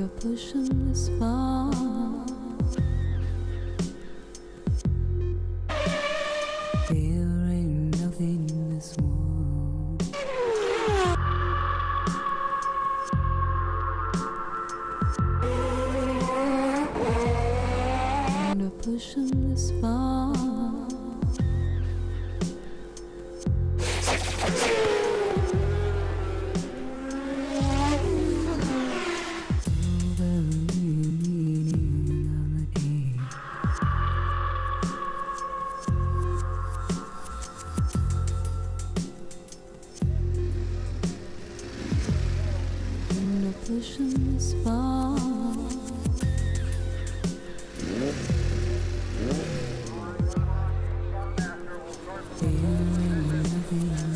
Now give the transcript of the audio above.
no pushing this far. There ain't nothing in this world. No pushing this far. Pushing this far. Feeling nothing.